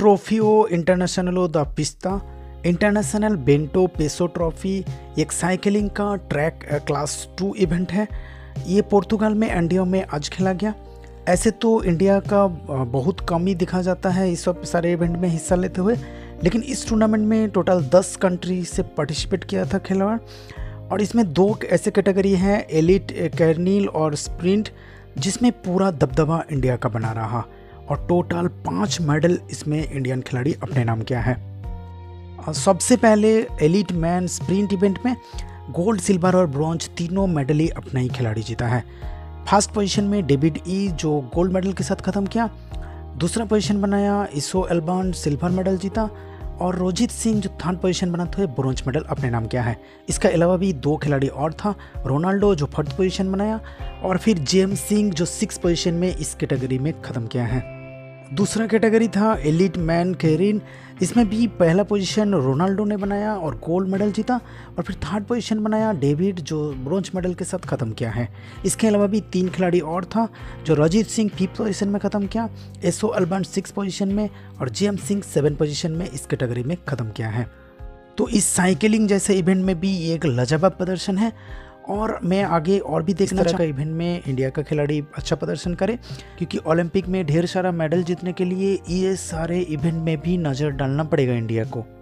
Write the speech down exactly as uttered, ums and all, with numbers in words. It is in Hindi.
ट्रॉफी ओ इंटरनेशनल द पिस्ता इंटरनेशनल बेंटो पेसो ट्रॉफी एक साइकिलिंग का ट्रैक क्लास टू इवेंट है। ये पोर्तुगाल में एनडीओ में आज खेला गया। ऐसे तो इंडिया का बहुत कम ही दिखा जाता है इस सब सारे इवेंट में हिस्सा लेते हुए, लेकिन इस टूर्नामेंट में टोटल दस कंट्री से पार्टिसिपेट किया था खिलाड़। और इसमें दो ऐसे कैटेगरी हैं, एलिट कैरनील और स्प्रिंट, जिसमें पूरा दबदबा इंडिया का बना रहा और टोटल पाँच मेडल इसमें इंडियन खिलाड़ी अपने नाम किया है। सबसे पहले एलिट मैन स्प्रिंट इवेंट में गोल्ड, सिल्वर और ब्रॉन्ज तीनों मेडल ही अपना ही खिलाड़ी जीता है। फर्स्ट पोजीशन में डेविड ई जो गोल्ड मेडल के साथ ख़त्म किया, दूसरा पोजीशन बनाया इसो एल्बान, सिल्वर मेडल जीता, और रोजित सिंह जो थर्ड पोजीशन बना था ब्रॉन्ज मेडल अपने नाम किया है। इसके अलावा भी दो खिलाड़ी और था, रोनाल्डो जो फोर्थ पोजीशन बनाया और फिर जे एम सिंह जो सिक्स पोजीशन में इस कैटेगरी में ख़त्म किया है। दूसरा कैटेगरी था एलिट मैन कैरिन, इसमें भी पहला पोजीशन रोनाल्डो ने बनाया और गोल्ड मेडल जीता, और फिर थर्ड पोजीशन बनाया डेविड जो ब्रॉन्ज मेडल के साथ ख़त्म किया है। इसके अलावा भी तीन खिलाड़ी और था, जो रजित सिंह फिफ्थ पोजीशन में ख़त्म किया, इसो एल्बान सिक्स पोजीशन में और J M Singh seven position में इस कैटेगरी में ख़त्म किया है। तो इस साइकिलिंग जैसे इवेंट में भी एक लाजवाब प्रदर्शन है और मैं आगे और भी देखना चाहता हूं इवेंट में इंडिया का खिलाड़ी अच्छा प्रदर्शन करे, क्योंकि ओलंपिक में ढेर सारा मेडल जीतने के लिए ये सारे इवेंट में भी नज़र डालना पड़ेगा इंडिया को।